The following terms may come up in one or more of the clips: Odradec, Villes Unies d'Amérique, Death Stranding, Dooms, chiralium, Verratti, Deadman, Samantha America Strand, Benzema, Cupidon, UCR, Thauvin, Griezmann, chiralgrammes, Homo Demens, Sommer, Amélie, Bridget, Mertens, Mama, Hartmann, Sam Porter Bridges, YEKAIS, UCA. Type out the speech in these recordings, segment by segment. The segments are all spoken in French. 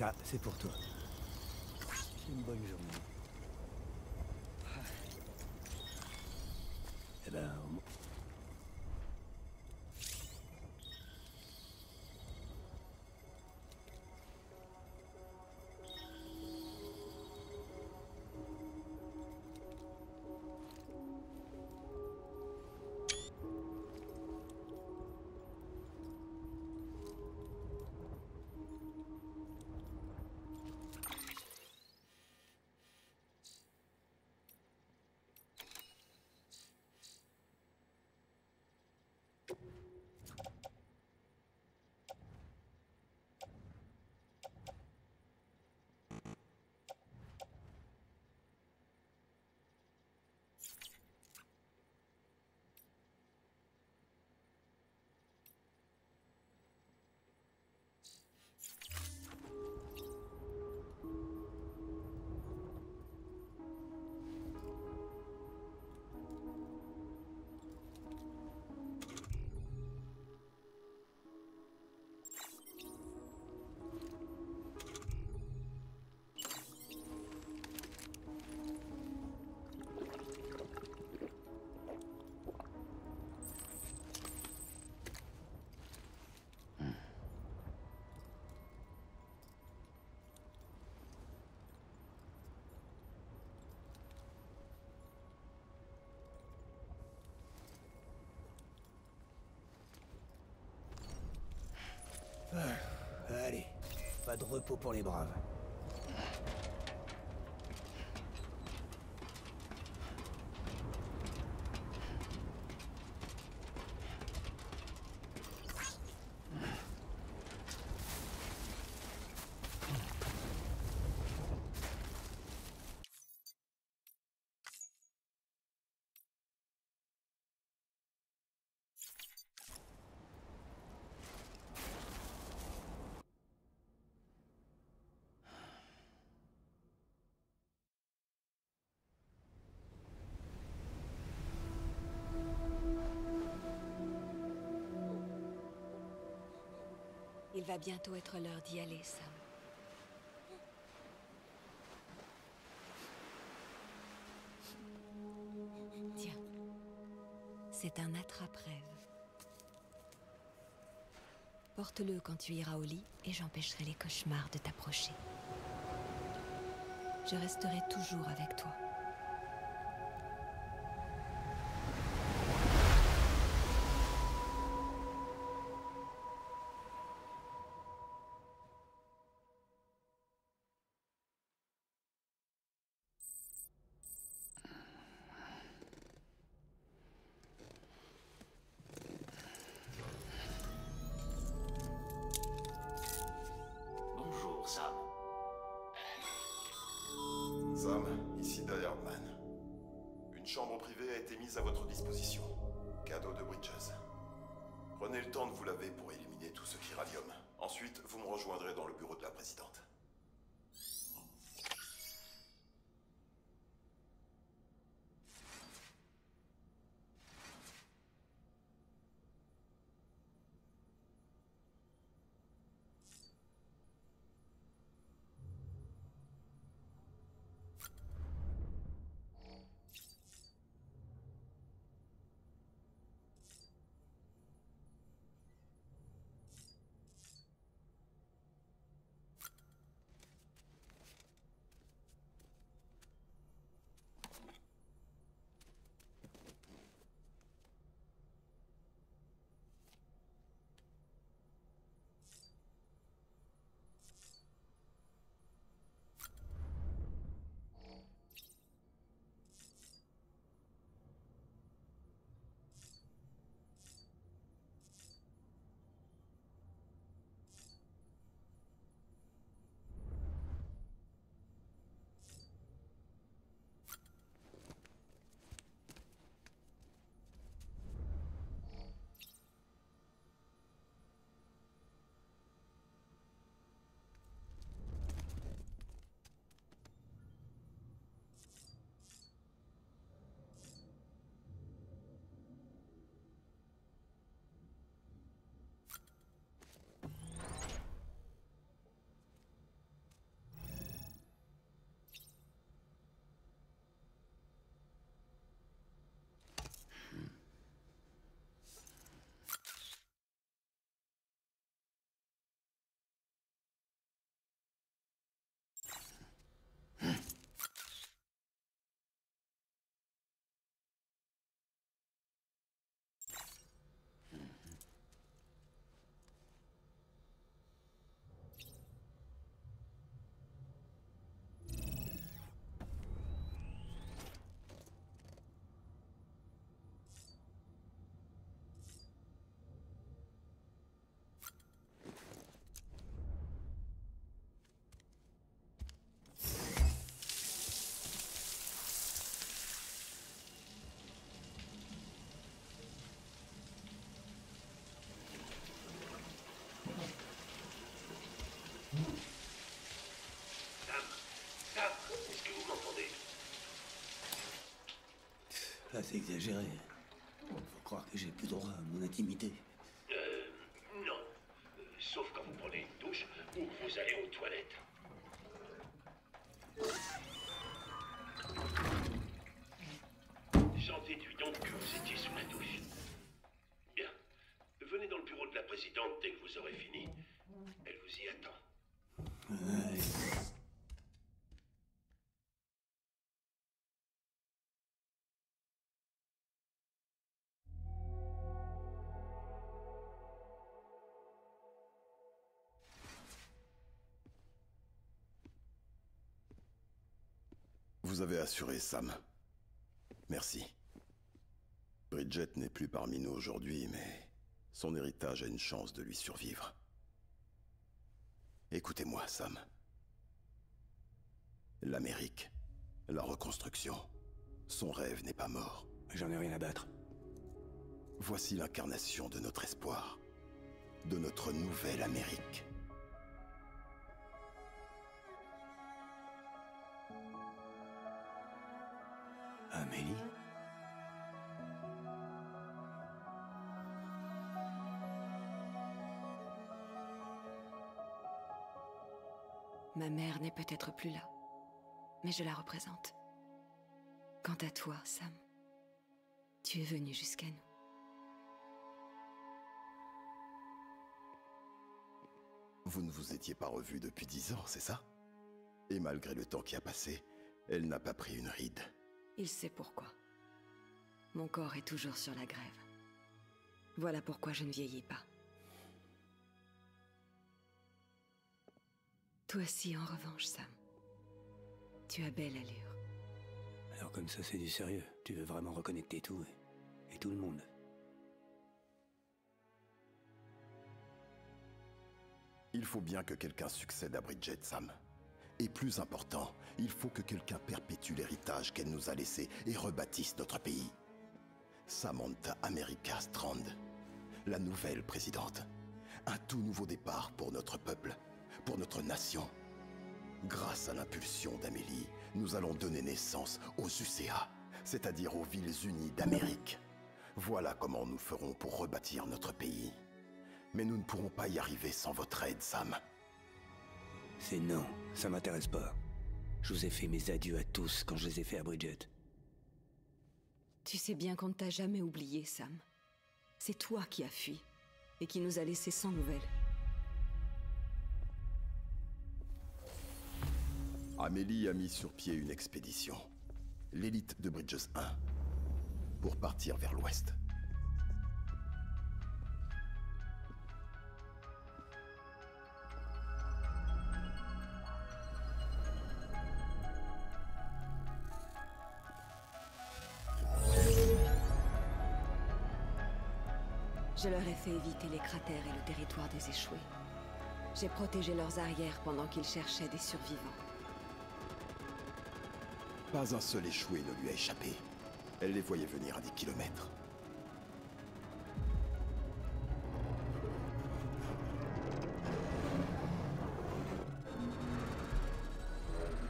Ça, c'est pour toi. Une bonne journée. Eh ben... Allez, pas de repos pour les braves. Il va bientôt être l'heure d'y aller, Sam. Tiens, c'est un attrape-rêve. Porte-le quand tu iras au lit et j'empêcherai les cauchemars de t'approcher. Je resterai toujours avec toi. Sam, ici Deadman. Une chambre privée a été mise à votre disposition. Cadeau de Bridges. Prenez le temps de vous laver pour éliminer tout ce chiralium. Ensuite, vous me rejoindrez dans le bureau de la présidente. Là, c'est exagéré. Faut croire que j'ai plus droit à mon intimité. Non. Sauf quand vous prenez une douche ou vous allez aux toilettes. J'en déduis donc que vous étiez sous la douche. Bien. Venez dans le bureau de la présidente dès que vous aurez fini. Elle vous y attend. Ouais. Vous avez assuré, Sam. Merci. Bridget n'est plus parmi nous aujourd'hui, mais son héritage a une chance de lui survivre. Écoutez-moi, Sam. L'Amérique, la reconstruction, son rêve n'est pas mort. J'en ai rien à battre. Voici l'incarnation de notre espoir, de notre nouvelle Amérique. Amélie ? Ma mère n'est peut-être plus là, mais je la représente. Quant à toi, Sam, tu es venu jusqu'à nous. Vous ne vous étiez pas revus depuis 10 ans, c'est ça? Et malgré le temps qui a passé, elle n'a pas pris une ride. Il sait pourquoi. Mon corps est toujours sur la grève. Voilà pourquoi je ne vieillis pas. Toi si, en revanche, Sam. Tu as belle allure. Alors comme ça, c'est du sérieux. Tu veux vraiment reconnecter tout et tout le monde. Il faut bien que quelqu'un succède à Bridget, Sam. Et plus important, il faut que quelqu'un perpétue l'héritage qu'elle nous a laissé et rebâtisse notre pays. Samantha America Strand, la nouvelle présidente. Un tout nouveau départ pour notre peuple, pour notre nation. Grâce à l'impulsion d'Amélie, nous allons donner naissance aux UCA, c'est-à-dire aux Villes Unies d'Amérique. Voilà comment nous ferons pour rebâtir notre pays. Mais nous ne pourrons pas y arriver sans votre aide, Sam. C'est non, ça m'intéresse pas. Je vous ai fait mes adieux à tous quand je les ai faits à Bridget. Tu sais bien qu'on ne t'a jamais oublié, Sam. C'est toi qui as fui, et qui nous a laissés sans nouvelles. Amélie a mis sur pied une expédition. L'élite de Bridges 1. Pour partir vers l'ouest. Je leur ai fait éviter les cratères et le territoire des échoués. J'ai protégé leurs arrières pendant qu'ils cherchaient des survivants. Pas un seul échoué ne lui a échappé. Elle les voyait venir à des kilomètres.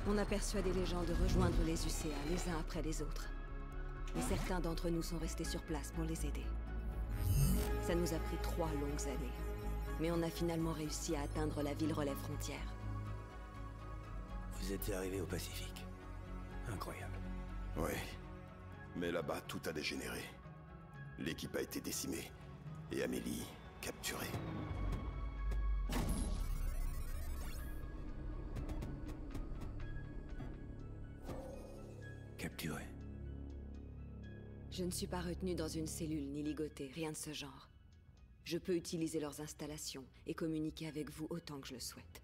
On a persuadé les gens de rejoindre les UCA les uns après les autres. Et certains d'entre nous sont restés sur place pour les aider. Ça nous a pris 3 longues années, mais on a finalement réussi à atteindre la ville relais frontière. Vous êtes arrivé au Pacifique. Incroyable. Oui, mais là-bas tout a dégénéré. L'équipe a été décimée, et Amélie capturée. Capturée. Je ne suis pas retenue dans une cellule ni ligotée, rien de ce genre. Je peux utiliser leurs installations et communiquer avec vous autant que je le souhaite.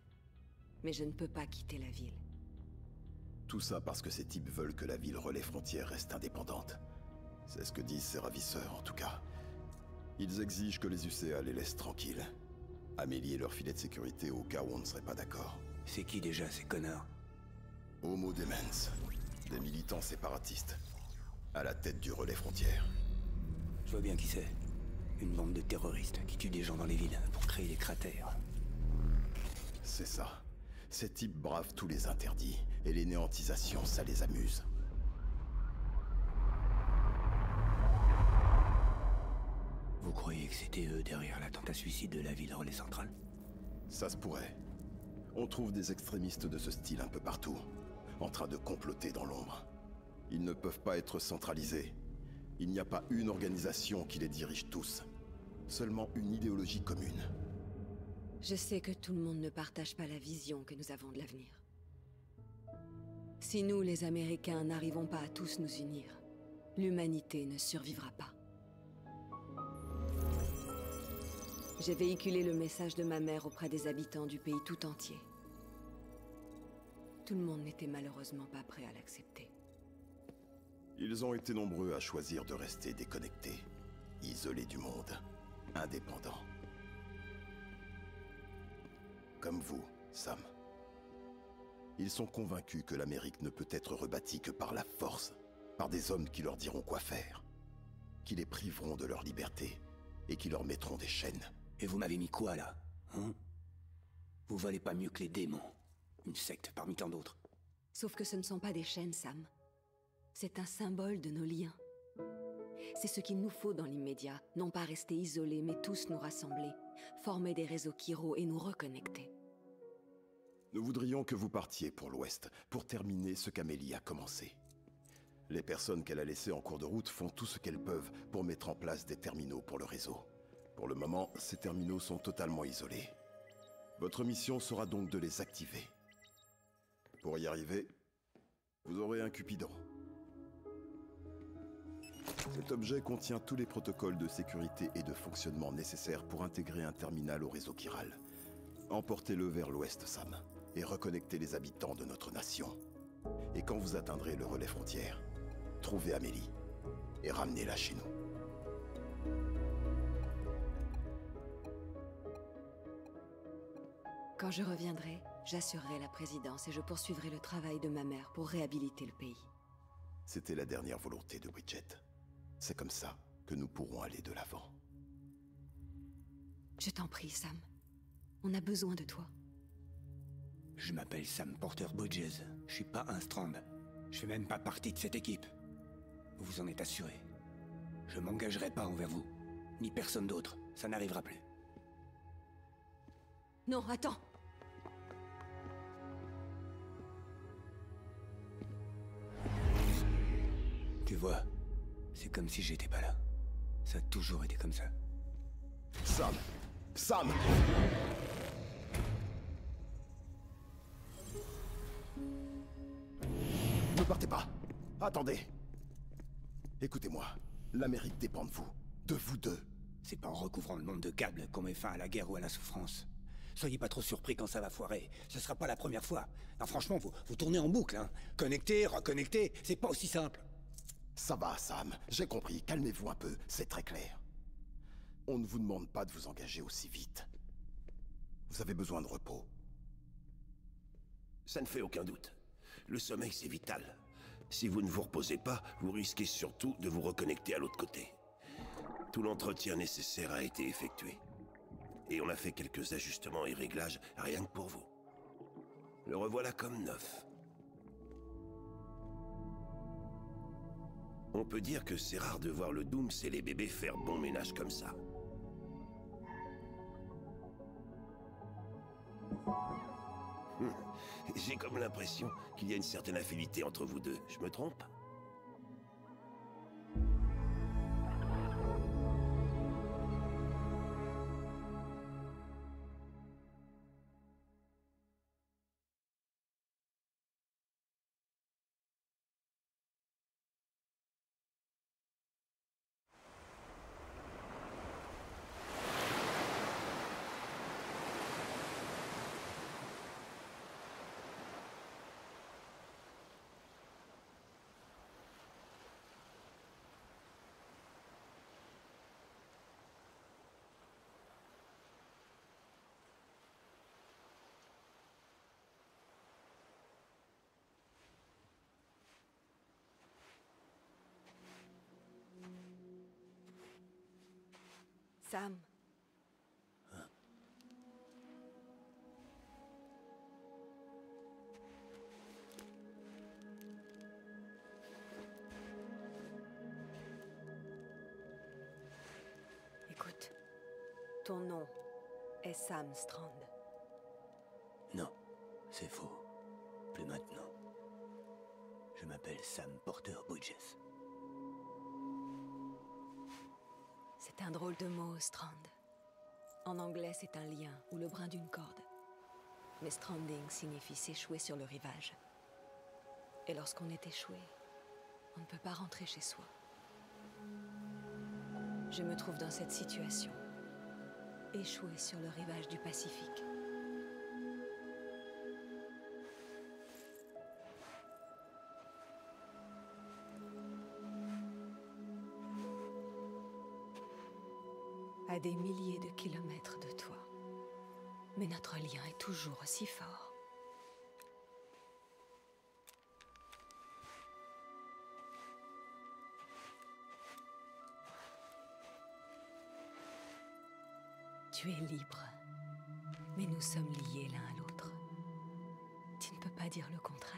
Mais je ne peux pas quitter la ville. Tout ça parce que ces types veulent que la ville relais frontière reste indépendante. C'est ce que disent ces ravisseurs, en tout cas. Ils exigent que les UCA les laissent tranquilles. Amélie et leur filet de sécurité au cas où on ne serait pas d'accord. C'est qui déjà ces connards? Homo Demens, des militants séparatistes. À la tête du relais frontière. Je vois bien qui c'est. Une bande de terroristes qui tuent des gens dans les villes pour créer des cratères. C'est ça. Ces types bravent tous les interdits, et les néantisations, ça les amuse. croyez que c'était eux derrière l'attentat suicide de la ville relais centrale? Ça se pourrait. On trouve des extrémistes de ce style un peu partout, en train de comploter dans l'ombre. Ils ne peuvent pas être centralisés. Il n'y a pas une organisation qui les dirige tous. Seulement une idéologie commune. Je sais que tout le monde ne partage pas la vision que nous avons de l'avenir. Si nous, les Américains, n'arrivons pas à tous nous unir, l'humanité ne survivra pas. J'ai véhiculé le message de ma mère auprès des habitants du pays tout entier. Tout le monde n'était malheureusement pas prêt à l'accepter. Ils ont été nombreux à choisir de rester déconnectés, isolés du monde, indépendants. Comme vous, Sam. Ils sont convaincus que l'Amérique ne peut être rebâtie que par la force, par des hommes qui leur diront quoi faire, qui les priveront de leur liberté et qui leur mettront des chaînes. Et vous m'avez mis quoi, là, hein? Vous valez pas mieux que les démons, une secte parmi tant d'autres. Sauf que ce ne sont pas des chaînes, Sam. C'est un symbole de nos liens. C'est ce qu'il nous faut dans l'immédiat, non pas rester isolés, mais tous nous rassembler, former des réseaux chiro et nous reconnecter. Nous voudrions que vous partiez pour l'Ouest, pour terminer ce qu'Amélie a commencé. Les personnes qu'elle a laissées en cours de route font tout ce qu'elles peuvent pour mettre en place des terminaux pour le réseau. Pour le moment, ces terminaux sont totalement isolés. Votre mission sera donc de les activer. Pour y arriver, vous aurez un Cupidon. Cet objet contient tous les protocoles de sécurité et de fonctionnement nécessaires pour intégrer un terminal au réseau chiral. Emportez-le vers l'Ouest, Sam, et reconnectez les habitants de notre nation. Et quand vous atteindrez le relais frontière, trouvez Amélie et ramenez-la chez nous. Quand je reviendrai, j'assurerai la présidence et je poursuivrai le travail de ma mère pour réhabiliter le pays. C'était la dernière volonté de Bridget. C'est comme ça que nous pourrons aller de l'avant. Je t'en prie, Sam. On a besoin de toi. Je m'appelle Sam Porter Bridges. Je suis pas un Strand. Je fais même pas partie de cette équipe. Vous vous en êtes assuré. Je m'engagerai pas envers vous. Ni personne d'autre. Ça n'arrivera plus. Non, attends. Tu vois, c'est comme si j'étais pas là. Ça a toujours été comme ça. Sam! Sam! Ne partez pas! Attendez! Écoutez-moi, l'Amérique dépend de vous. De vous deux. C'est pas en recouvrant le nombre de câbles qu'on met fin à la guerre ou à la souffrance. Soyez pas trop surpris quand ça va foirer. Ce sera pas la première fois. Non, franchement, vous tournez en boucle, hein. Connecter, reconnecter, c'est pas aussi simple. Ça va, Sam. J'ai compris. Calmez-vous un peu. C'est très clair. On ne vous demande pas de vous engager aussi vite. Vous avez besoin de repos. Ça ne fait aucun doute. Le sommeil, c'est vital. Si vous ne vous reposez pas, vous risquez surtout de vous reconnecter à l'autre côté. Tout l'entretien nécessaire a été effectué. Et on a fait quelques ajustements et réglages, rien que pour vous. Le revoilà comme neuf. On peut dire que c'est rare de voir le Dooms et les bébés faire bon ménage comme ça. J'ai comme l'impression qu'il y a une certaine affinité entre vous deux. Je me trompe? Sam. Hein? Écoute, Ton nom est Sam Strand. Non, c'est faux. Plus maintenant. Je m'appelle Sam Porter Bridges. C'est un drôle de mot, Strand. En anglais, c'est un lien ou le brin d'une corde. Mais stranding signifie s'échouer sur le rivage. Et lorsqu'on est échoué, on ne peut pas rentrer chez soi. Je me trouve dans cette situation. Échoué sur le rivage du Pacifique. À des milliers de kilomètres de toi. Mais notre lien est toujours aussi fort. Tu es libre, mais nous sommes liés l'un à l'autre. Tu ne peux pas dire le contraire.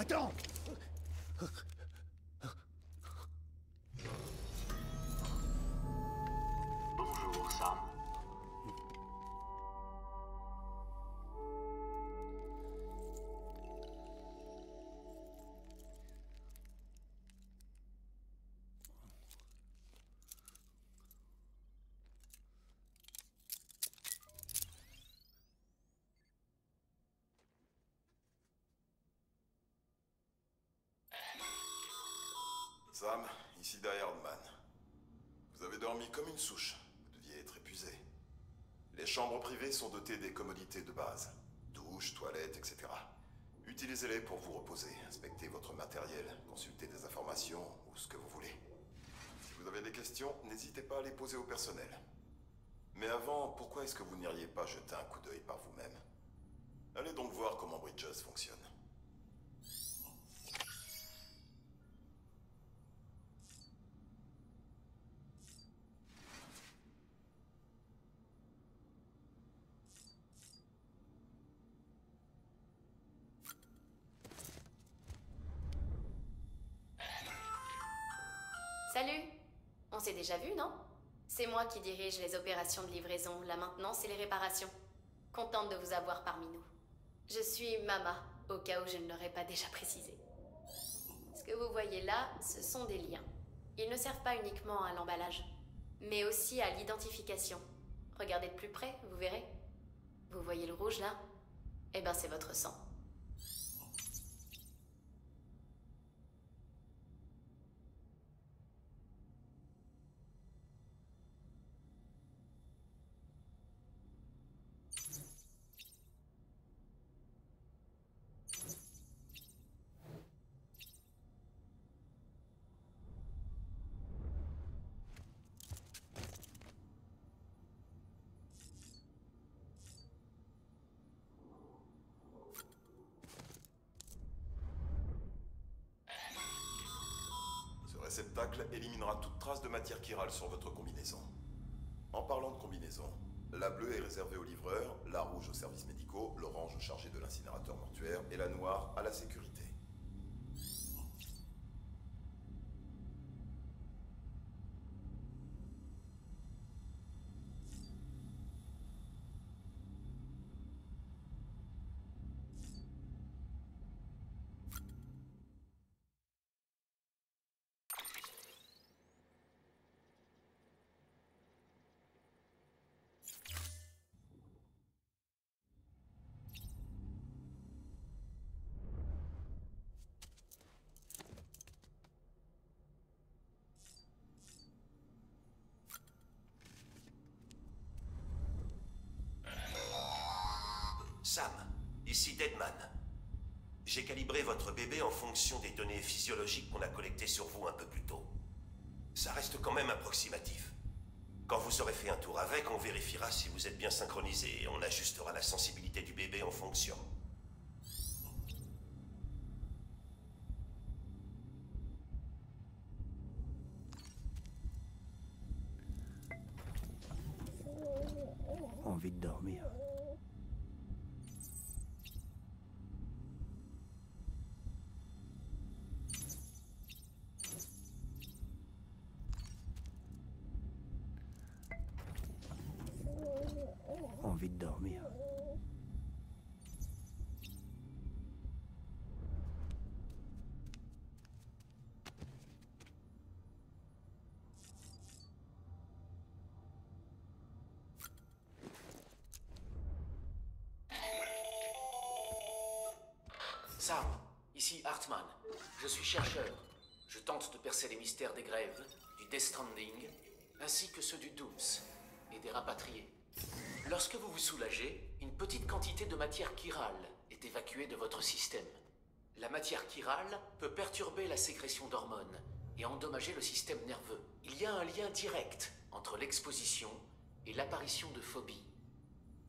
Attends! Bonjour, Sam. Sam, ici derrière Hartmann. Vous avez dormi comme une souche, vous deviez être épuisé. Les chambres privées sont dotées des commodités de base, douche, toilettes, etc. Utilisez-les pour vous reposer, inspectez votre matériel, consultez des informations ou ce que vous voulez. Si vous avez des questions, n'hésitez pas à les poser au personnel. Mais avant, pourquoi est-ce que vous n'iriez pas jeter un coup d'œil par vous-même? Allez donc voir comment Bridges fonctionne. Salut! On s'est déjà vu, non? C'est moi qui dirige les opérations de livraison, la maintenance et les réparations. Contente de vous avoir parmi nous. Je suis Mama, au cas où je ne l'aurais pas déjà précisé. Ce que vous voyez là, ce sont des liens. Ils ne servent pas uniquement à l'emballage, mais aussi à l'identification. Regardez de plus près, vous verrez. Vous voyez le rouge là? Eh ben c'est votre sang. Le réceptacle éliminera toute trace de matière chirale sur votre combinaison. En parlant de combinaison, la bleue est réservée aux livreurs, la rouge aux services médicaux, l'orange au chargé de l'incinérateur mortuaire et la noire à la sécurité. Sam, ici Deadman. J'ai calibré votre bébé en fonction des données physiologiques qu'on a collectées sur vous un peu plus tôt. Ça reste quand même approximatif. Quand vous aurez fait un tour avec, on vérifiera si vous êtes bien synchronisé et on ajustera la sensibilité du bébé en fonction. Envie de dormir. Envie de dormir. Sam, ici Hartmann. Je suis chercheur. Je tente de percer les mystères des grèves, du Death Stranding, ainsi que ceux du Dooms et des rapatriés. Lorsque vous vous soulagez, une petite quantité de matière chirale est évacuée de votre système. La matière chirale peut perturber la sécrétion d'hormones et endommager le système nerveux. Il y a un lien direct entre l'exposition et l'apparition de phobies,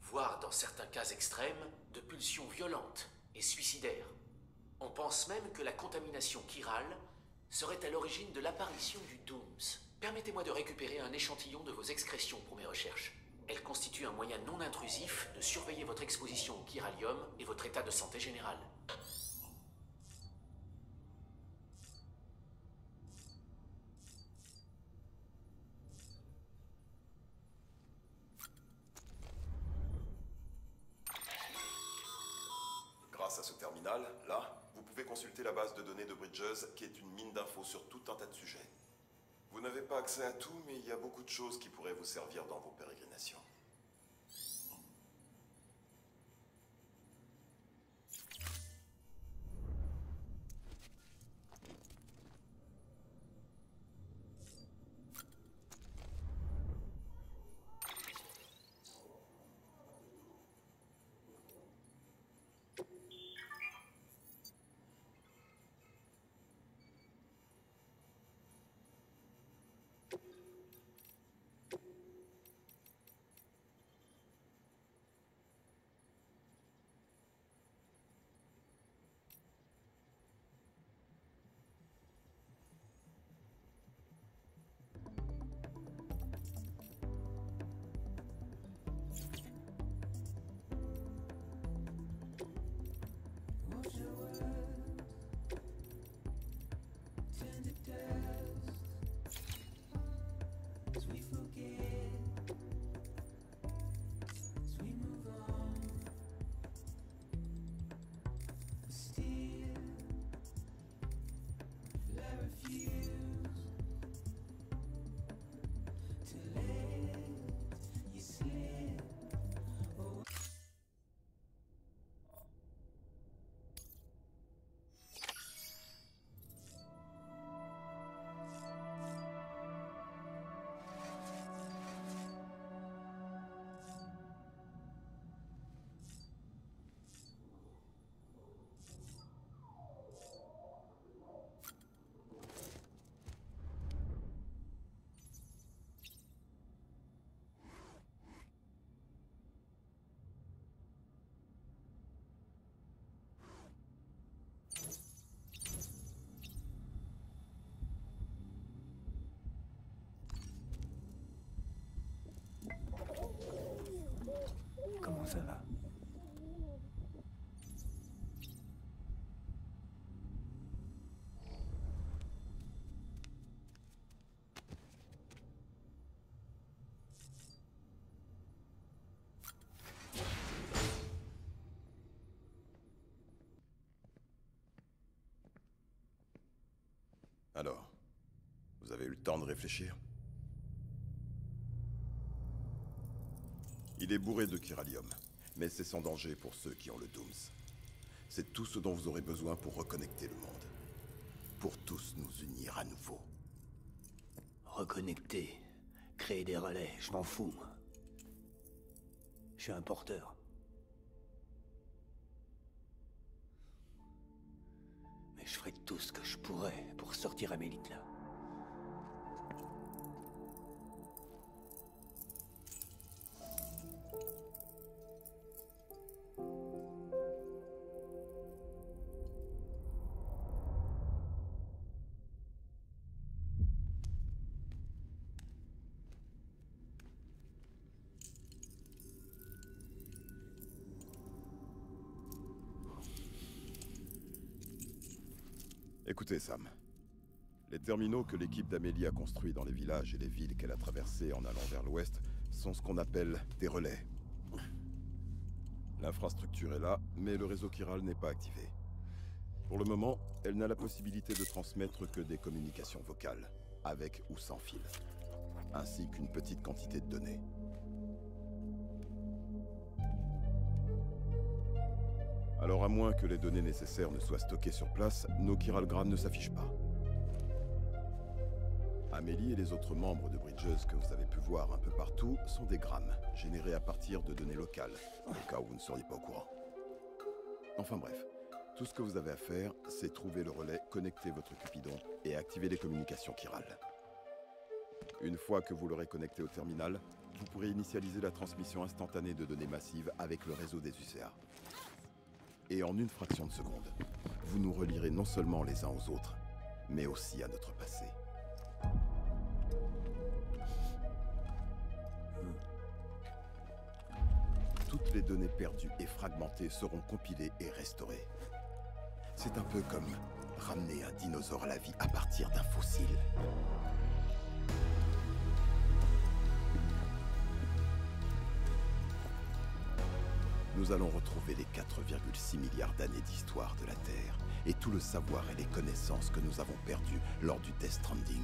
voire dans certains cas extrêmes, de pulsions violentes et suicidaires. On pense même que la contamination chirale serait à l'origine de l'apparition du Dooms. Permettez-moi de récupérer un échantillon de vos excrétions pour mes recherches. Elle constitue un moyen non intrusif de surveiller votre exposition au chiralium et votre état de santé général. Grâce à ce terminal, là, vous pouvez consulter la base de données de Bridges, qui est une mine d'infos sur tout un tas de sujets. Vous n'avez pas accès à tout, mais il y a beaucoup de choses qui pourraient vous servir dans vos pérégrinations. Comment ça va? Alors, vous avez eu le temps de réfléchir? Il est bourré de chiralium, mais c'est sans danger pour ceux qui ont le Dooms. C'est tout ce dont vous aurez besoin pour reconnecter le monde. Pour tous nous unir à nouveau. Reconnecter, créer des relais, je m'en fous. Je suis un porteur. Je ferai tout ce que je pourrai pour sortir Amélie de là. Écoutez, Sam. Les terminaux que l'équipe d'Amélie a construits dans les villages et les villes qu'elle a traversées en allant vers l'ouest sont ce qu'on appelle des relais. L'infrastructure est là, mais le réseau chiral n'est pas activé. Pour le moment, elle n'a la possibilité de transmettre que des communications vocales, avec ou sans fil, ainsi qu'une petite quantité de données. Alors à moins que les données nécessaires ne soient stockées sur place, nos chiralgrammes ne s'affichent pas. Amélie et les autres membres de Bridges que vous avez pu voir un peu partout sont des grammes, générés à partir de données locales, au cas où vous ne seriez pas au courant. Enfin bref, tout ce que vous avez à faire, c'est trouver le relais, connecter votre Cupidon et activer les communications chirales. Une fois que vous l'aurez connecté au terminal, vous pourrez initialiser la transmission instantanée de données massives avec le réseau des UCR. Et en une fraction de seconde, vous nous relierez non seulement les uns aux autres, mais aussi à notre passé. Toutes les données perdues et fragmentées seront compilées et restaurées. C'est un peu comme ramener un dinosaure à la vie à partir d'un fossile. Nous allons retrouver les 4,6 milliards d'années d'histoire de la Terre et tout le savoir et les connaissances que nous avons perdues lors du Death Stranding.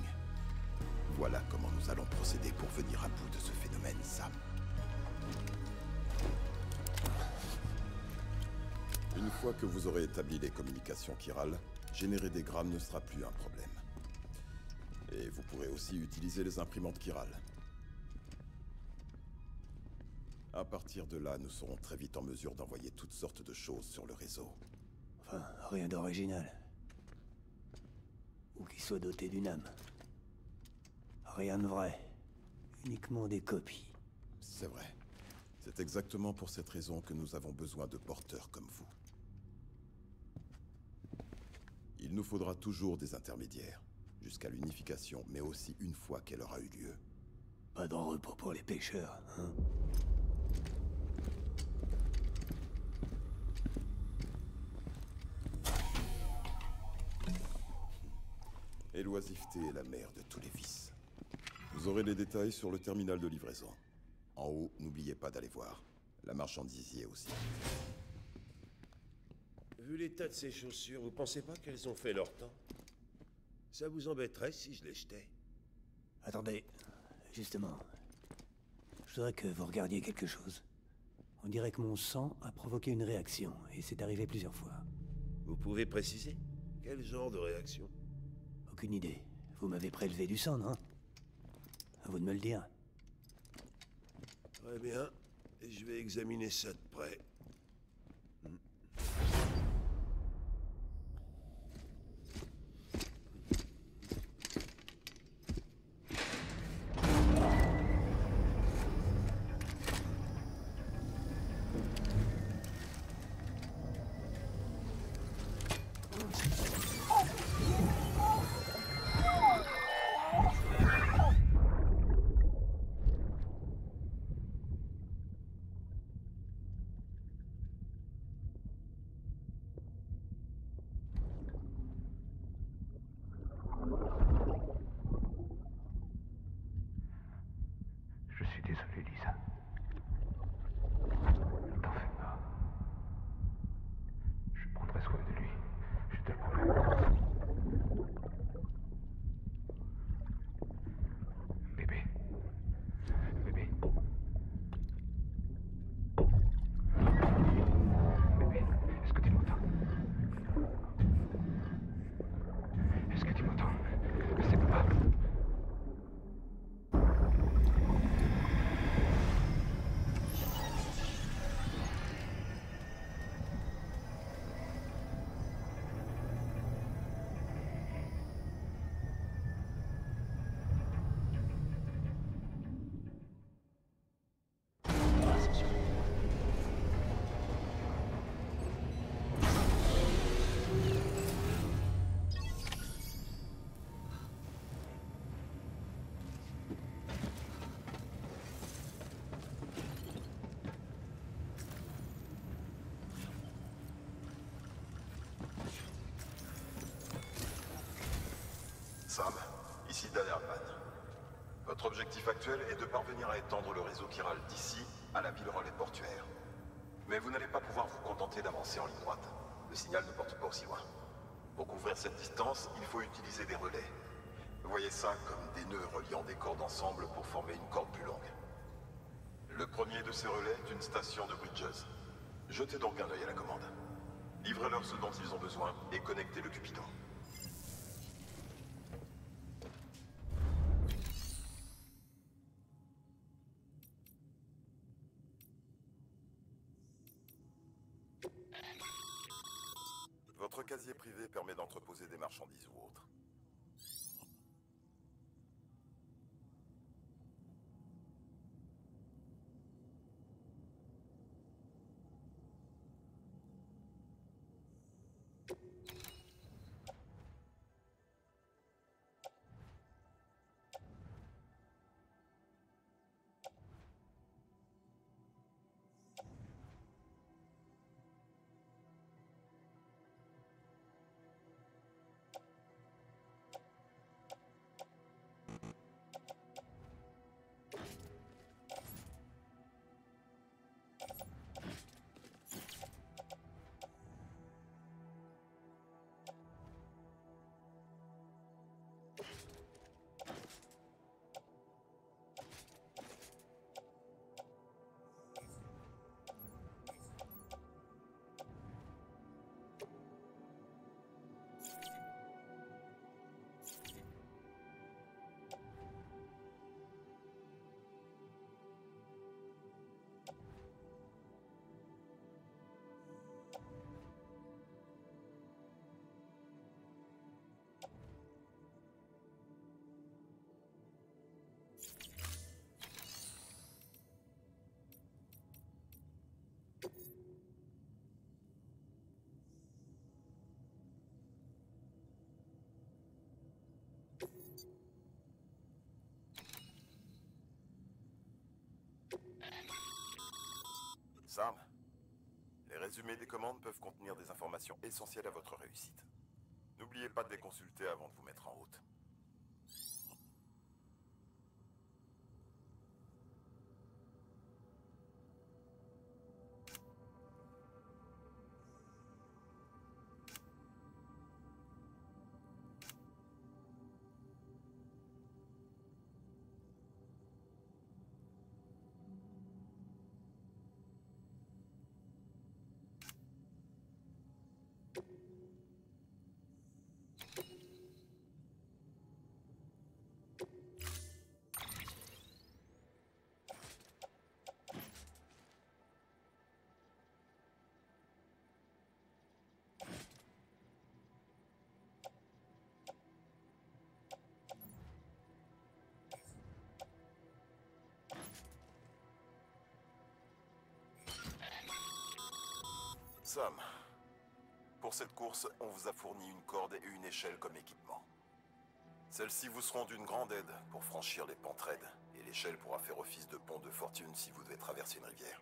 Voilà comment nous allons procéder pour venir à bout de ce phénomène, Sam. Une fois que vous aurez établi les communications chirales, générer des grammes ne sera plus un problème. Et vous pourrez aussi utiliser les imprimantes chirales. À partir de là, nous serons très vite en mesure d'envoyer toutes sortes de choses sur le réseau. Enfin, rien d'original. Ou qu'il soit doté d'une âme. Rien de vrai. Uniquement des copies. C'est vrai. C'est exactement pour cette raison que nous avons besoin de porteurs comme vous. Il nous faudra toujours des intermédiaires, jusqu'à l'unification, mais aussi une fois qu'elle aura eu lieu. Pas de repos pour les pêcheurs, hein? Et l'oisiveté est la mère de tous les vices. Vous aurez les détails sur le terminal de livraison. En haut, n'oubliez pas d'aller voir. La marchandise y est aussi. Vu l'état de ces chaussures, vous pensez pas qu'elles ont fait leur temps? Ça vous embêterait si je les jetais? Attendez, justement. Je voudrais que vous regardiez quelque chose. On dirait que mon sang a provoqué une réaction, et c'est arrivé plusieurs fois. Vous pouvez préciser? Quel genre de réaction? Aucune idée. Vous m'avez prélevé du sang, non? À vous de me le dire. Très bien. Je vais examiner ça de près. Sam, ici Deadman. Votre objectif actuel est de parvenir à étendre le réseau chiral d'ici à la ville relais portuaire. Mais vous n'allez pas pouvoir vous contenter d'avancer en ligne droite. Le signal ne porte pas aussi loin. Pour couvrir cette distance, il faut utiliser des relais. Vous voyez ça comme des nœuds reliant des cordes ensemble pour former une corde plus longue. Le premier de ces relais est une station de Bridges. Jetez donc un œil à la commande. Livrez-leur ce dont ils ont besoin et connectez le Cupidon. Votre casier privé permet d'entreposer des marchandises ou autres. Sam, les résumés des commandes peuvent contenir des informations essentielles à votre réussite. N'oubliez pas de les consulter avant de vous mettre en route. Sam, pour cette course, on vous a fourni une corde et une échelle comme équipement. Celles-ci vous seront d'une grande aide pour franchir les pentes raides, et l'échelle pourra faire office de pont de fortune si vous devez traverser une rivière.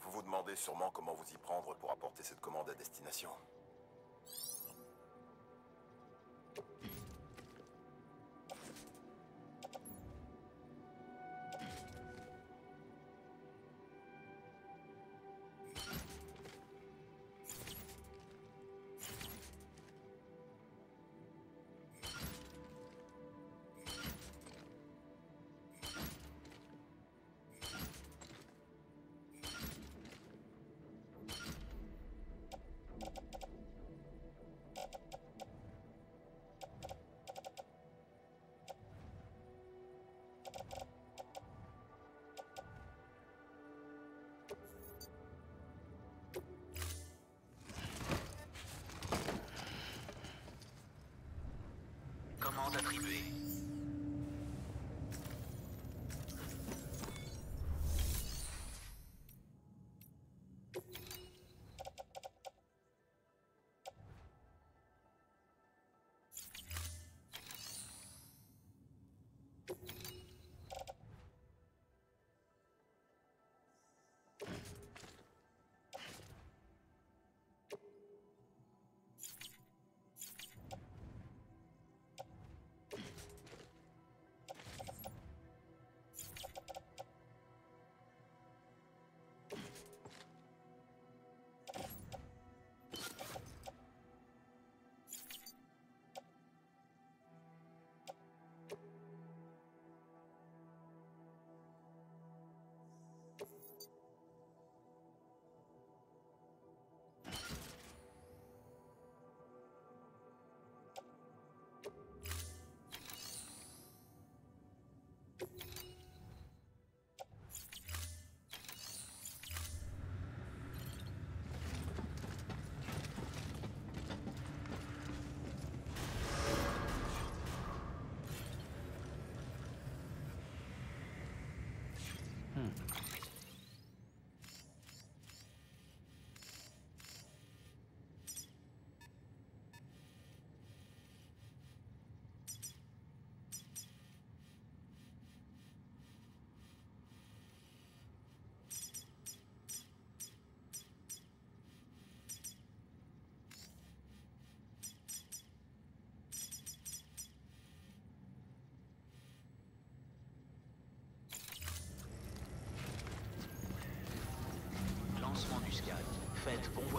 Vous vous demandez sûrement comment vous y prendre pour apporter cette commande à destination. Commande attribuée.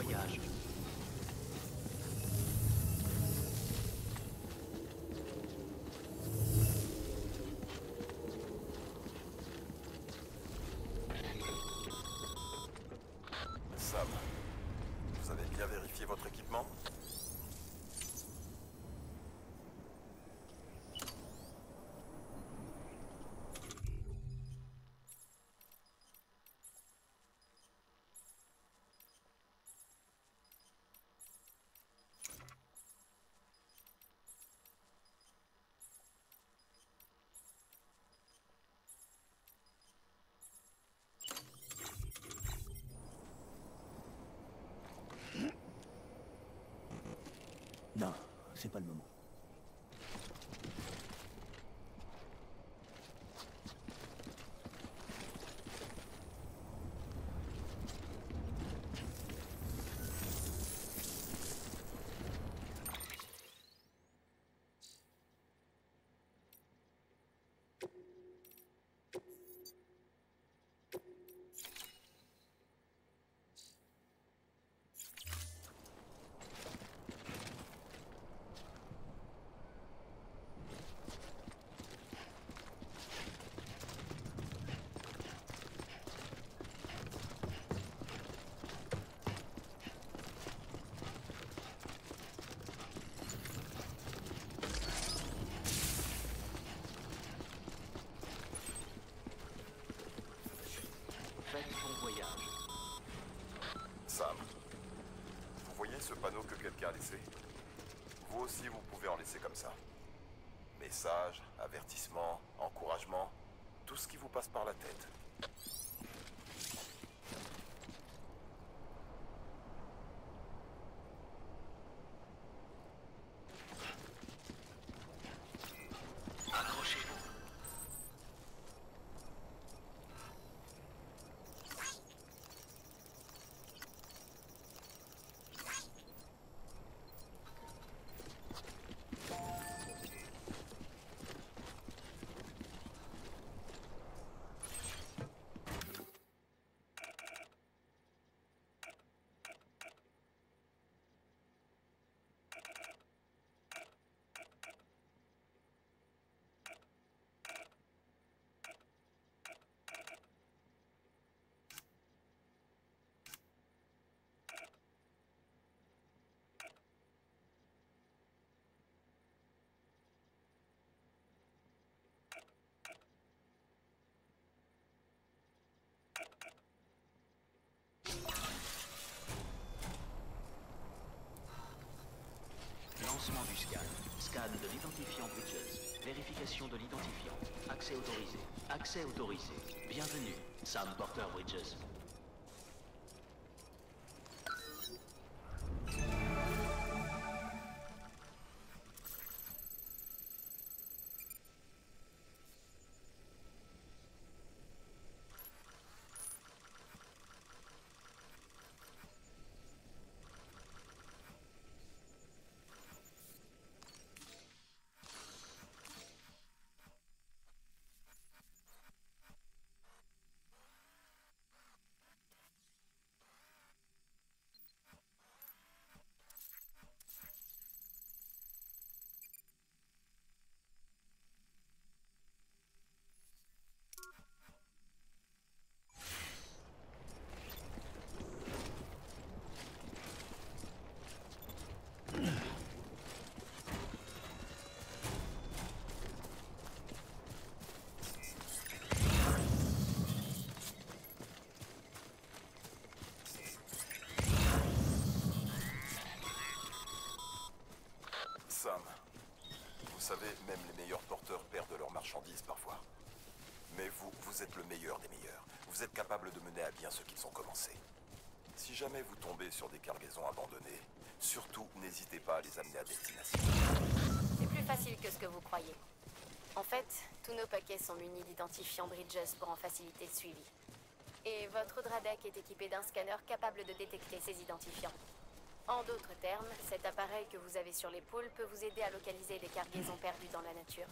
voyage. Sam, vous avez bien vérifié votre équipement ? Non, c'est pas le moment. Ce panneau que quelqu'un a laissé. Vous aussi, vous pouvez en laisser comme ça. Messages, avertissements, encouragements, tout ce qui vous passe par la tête. Lancement du scan. Scan de l'identifiant Bridges. Vérification de l'identifiant. Accès autorisé. Accès autorisé. Bienvenue, Sam Porter Bridges. Vous savez, même les meilleurs porteurs perdent leurs marchandises parfois. Mais vous, vous êtes le meilleur des meilleurs. Vous êtes capable de mener à bien ce qu'ils ont commencé. Si jamais vous tombez sur des cargaisons abandonnées, surtout n'hésitez pas à les amener à destination. C'est plus facile que ce que vous croyez. En fait, tous nos paquets sont munis d'identifiants Bridges pour en faciliter le suivi. Et votre Odradec est équipé d'un scanner capable de détecter ces identifiants. En d'autres termes, cet appareil que vous avez sur l'épaule peut vous aider à localiser les cargaisons perdues dans la nature.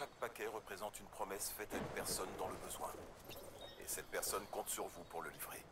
Chaque paquet représente une promesse faite à une personne dans le besoin. Et cette personne compte sur vous pour le livrer.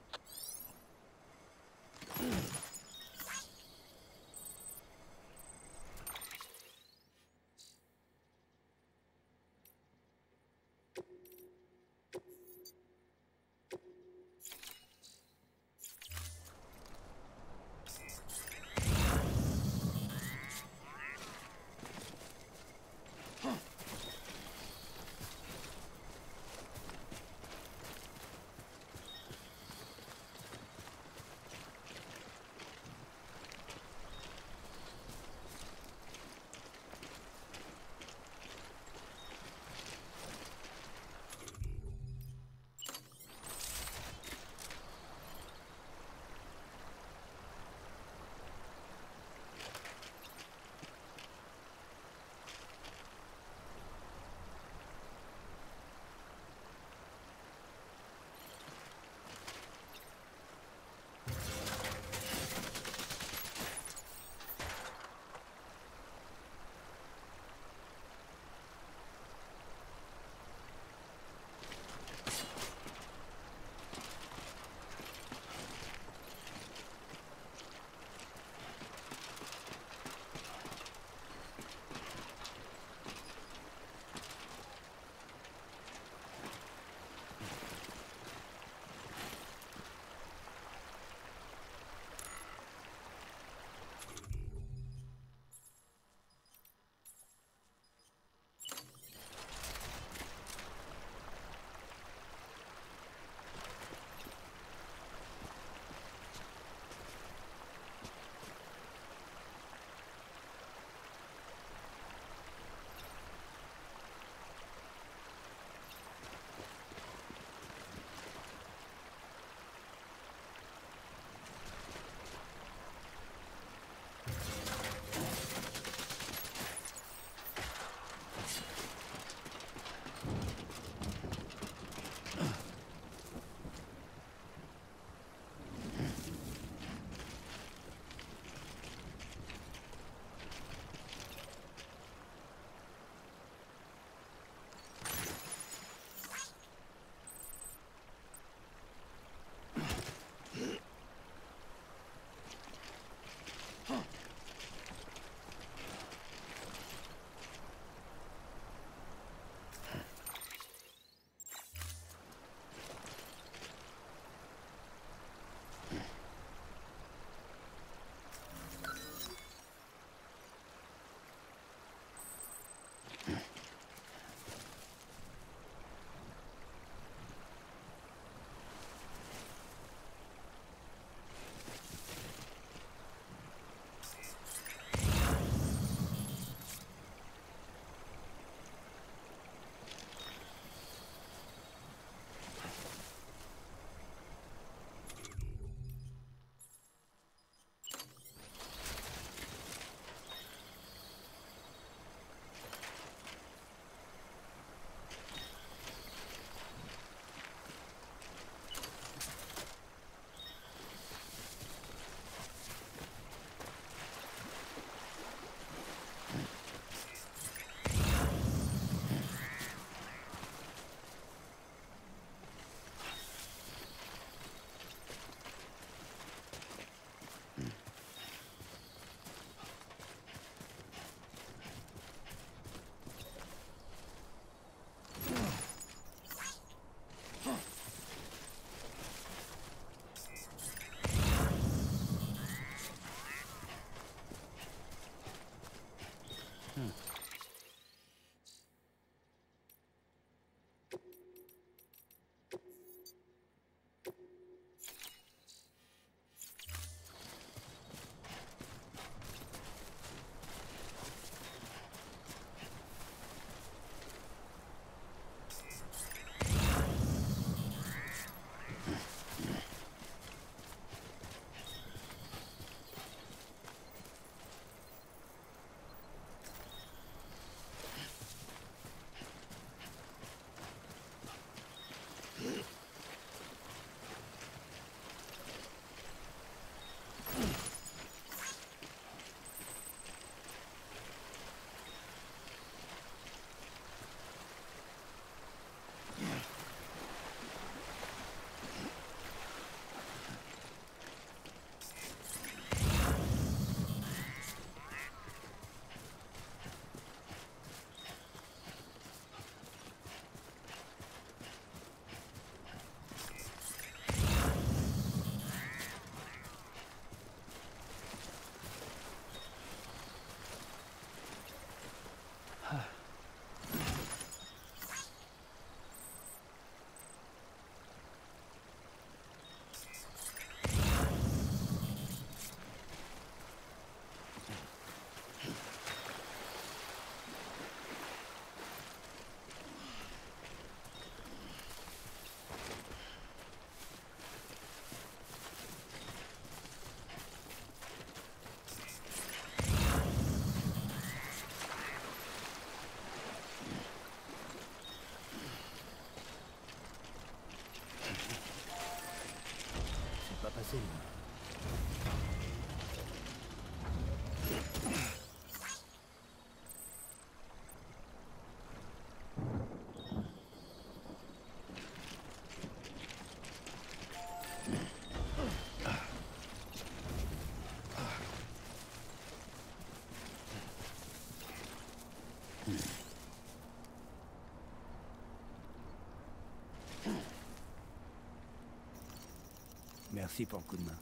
Merci pour le coup de main.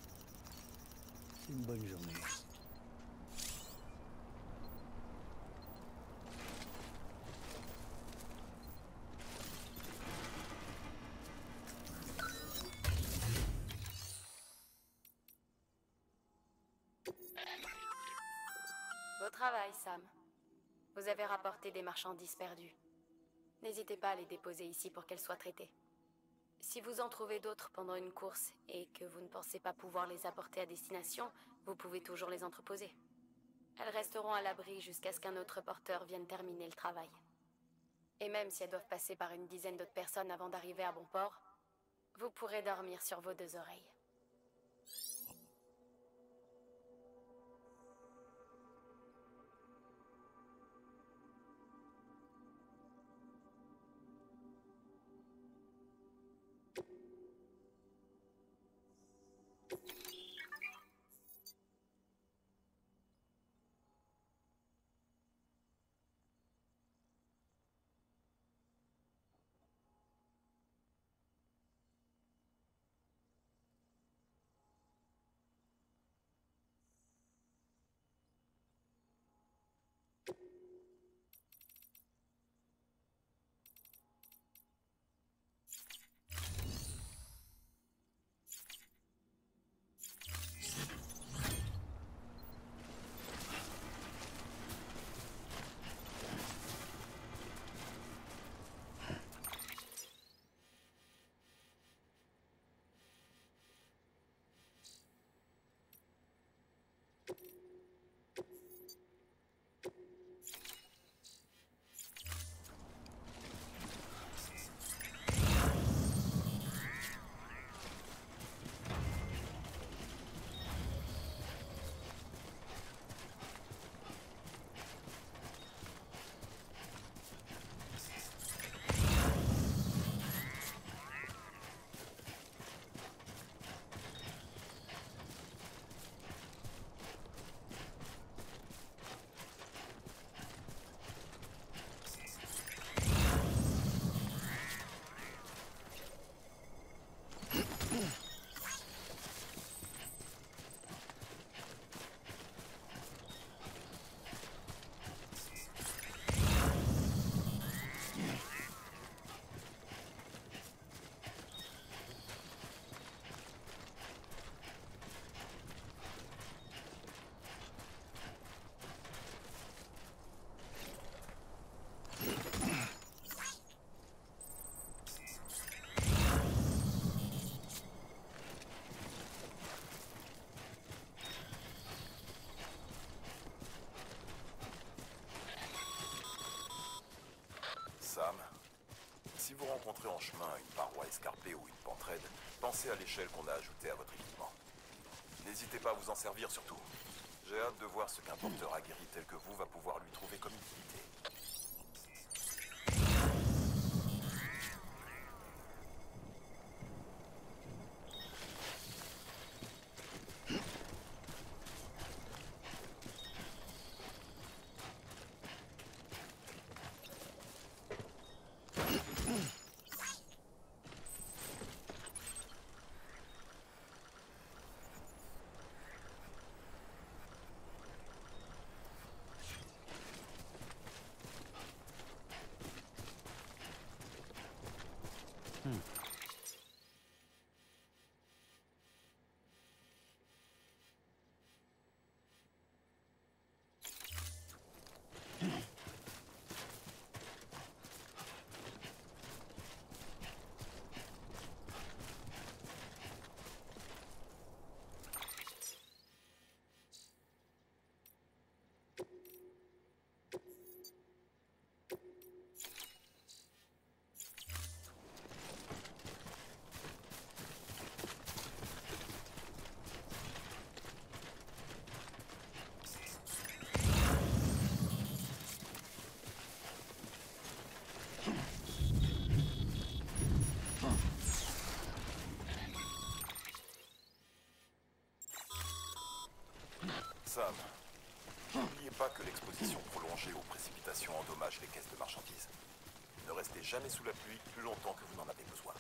C'est une bonne journée. Beau travail, Sam. Vous avez rapporté des marchandises perdues. N'hésitez pas à les déposer ici pour qu'elles soient traitées. Si vous en trouvez d'autres pendant une course et que vous ne pensez pas pouvoir les apporter à destination, vous pouvez toujours les entreposer. Elles resteront à l'abri jusqu'à ce qu'un autre porteur vienne terminer le travail. Et même si elles doivent passer par une dizaine d'autres personnes avant d'arriver à bon port, vous pourrez dormir sur vos deux oreilles. Sam, si vous rencontrez en chemin une paroi escarpée ou une pente raide, pensez à l'échelle qu'on a ajoutée à votre équipement. N'hésitez pas à vous en servir surtout. J'ai hâte de voir ce qu'un porteur aguerri tel que vous va pouvoir lui trouver comme utilité. Sam, n'oubliez pas que l'exposition prolongée aux précipitations endommage les caisses de marchandises. Ne restez jamais sous la pluie plus longtemps que vous n'en avez besoin.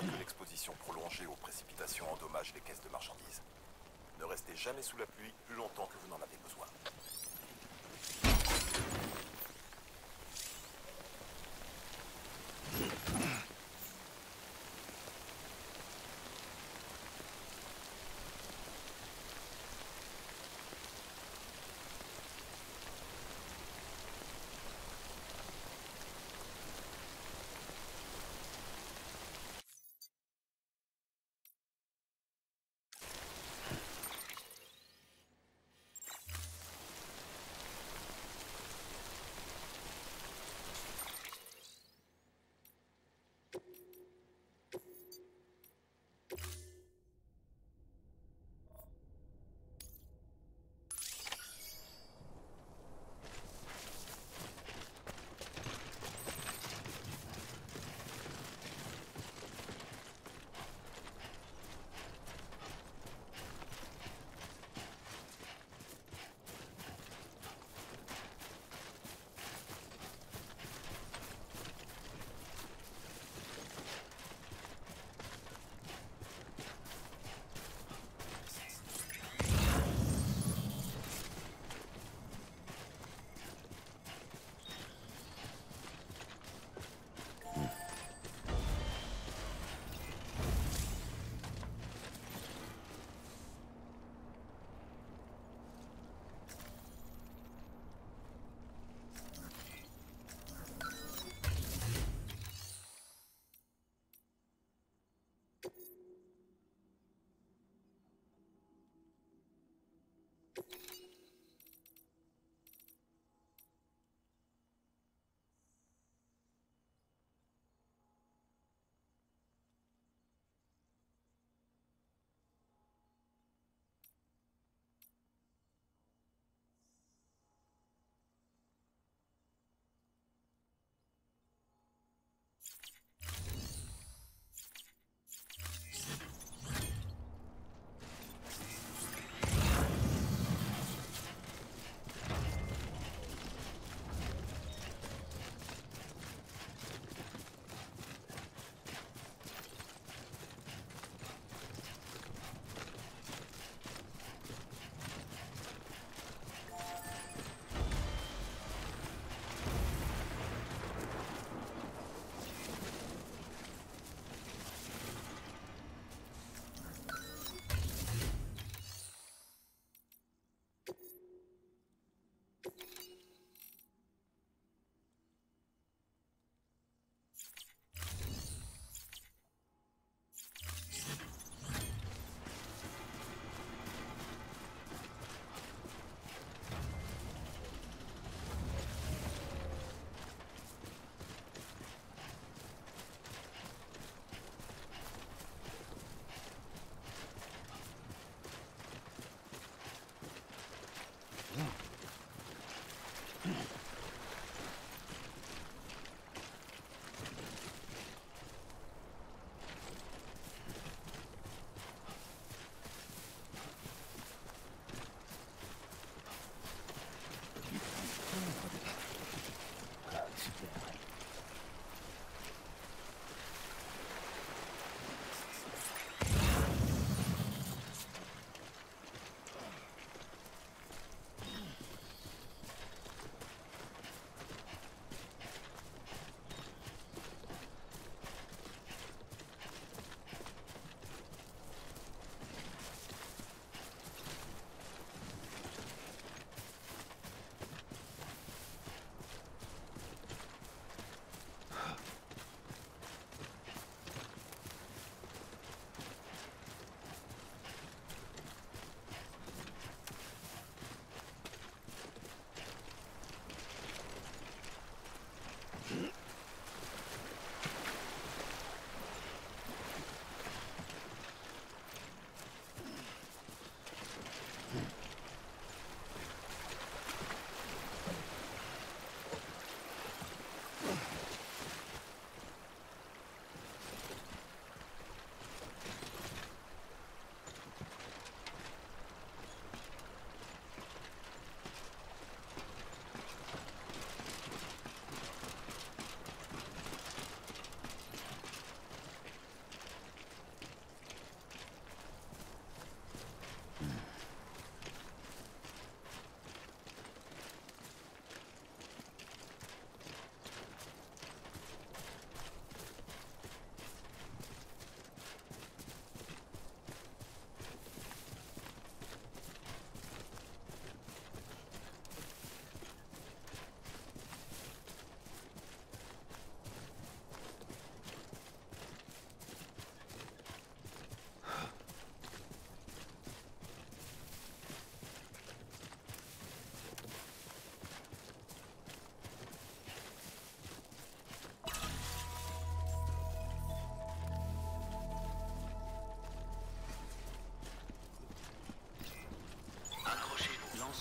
pas que l'exposition prolongée aux précipitations endommage les caisses de marchandises. Ne restez jamais sous la pluie plus longtemps que vous n'en avez besoin.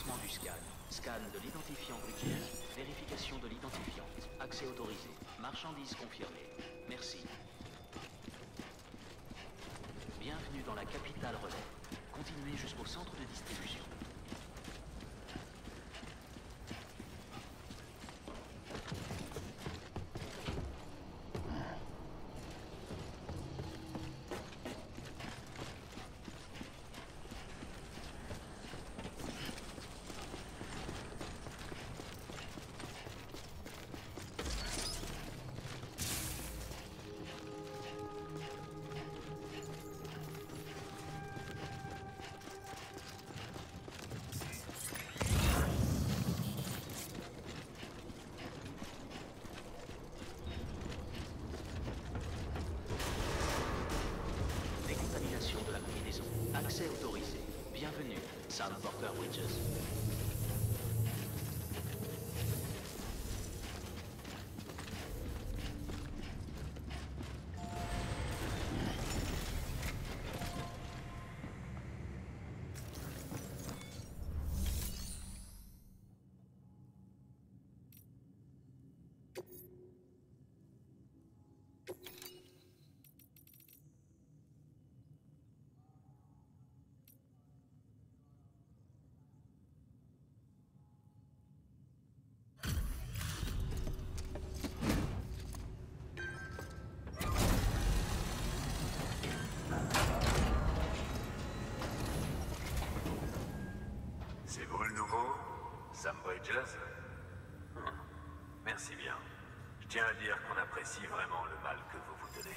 Lancement du scan. Scan de l'identifiant Bridges. Vérification de l'identifiant. Accès autorisé. Marchandise confirmée. Merci. Bienvenue dans la capitale relais. Continuez jusqu'au centre de distribution. Sam Porter Bridges. Sam Bridges. Merci bien. Je tiens à dire qu'on apprécie vraiment le mal que vous vous donnez.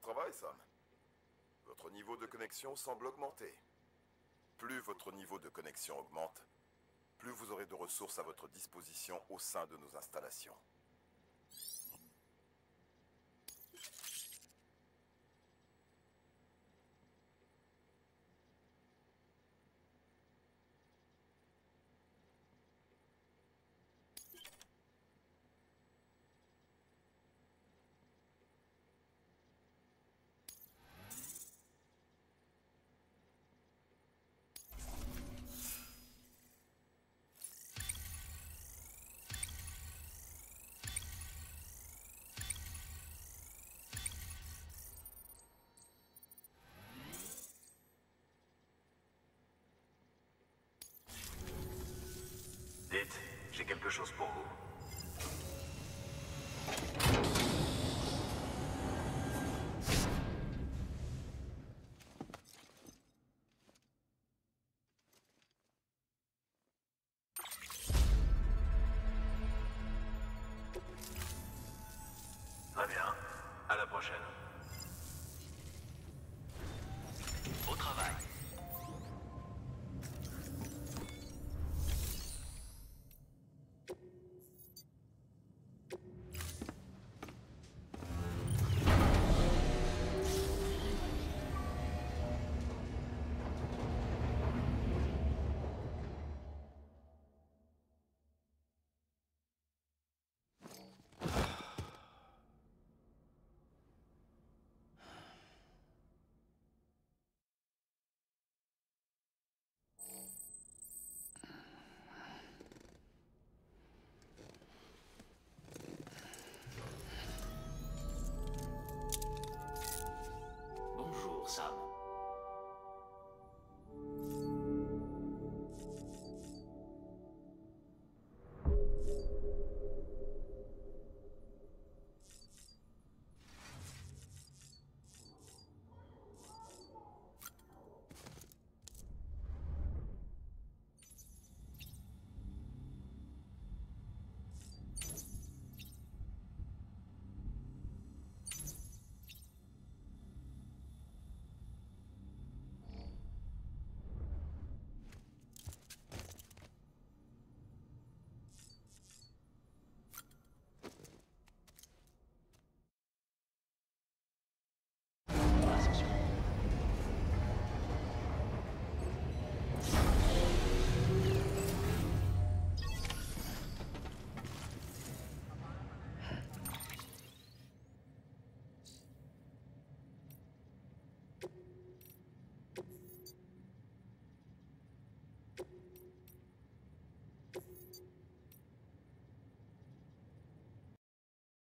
Travail, Sam. Votre niveau de connexion semble augmenter. Plus votre niveau de connexion augmente, plus vous aurez de ressources à votre disposition au sein de nos installations. Dites, j'ai quelque chose pour vous. Très bien, à la prochaine.